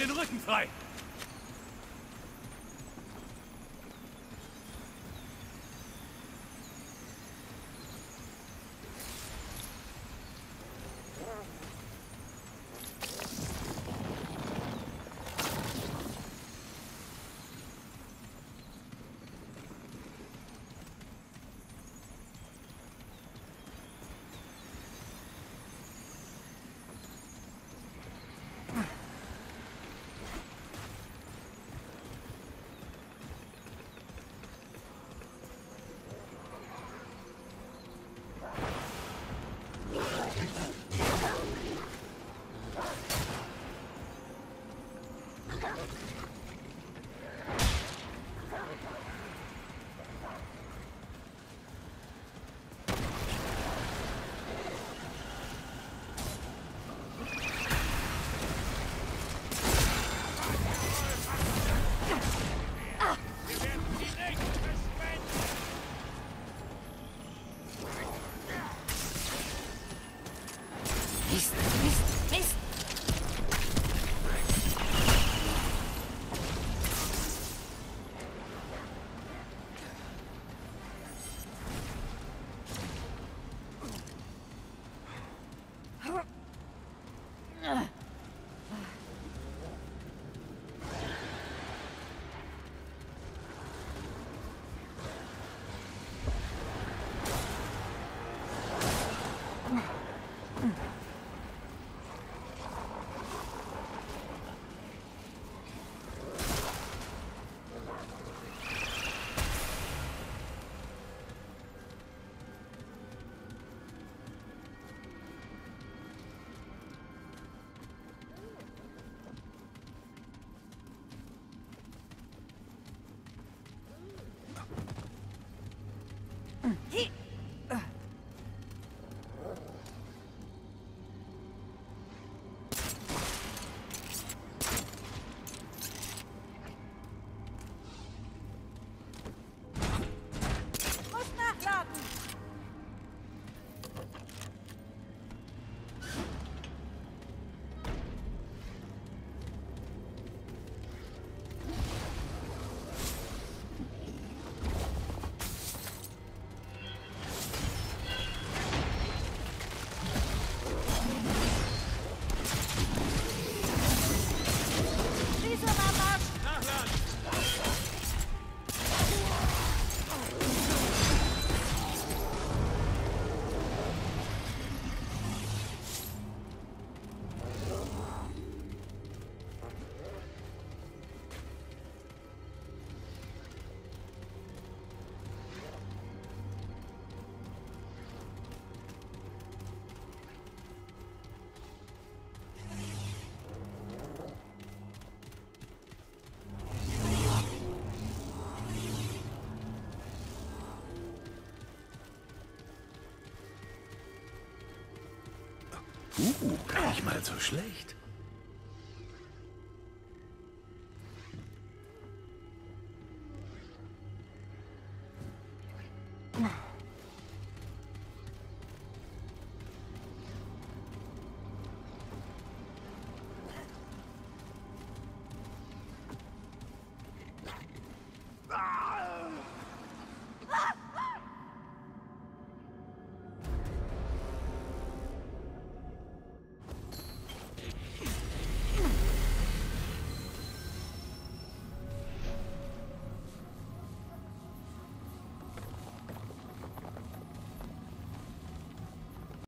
Den Rücken frei! He muss nachladen. Gar nicht mal so schlecht.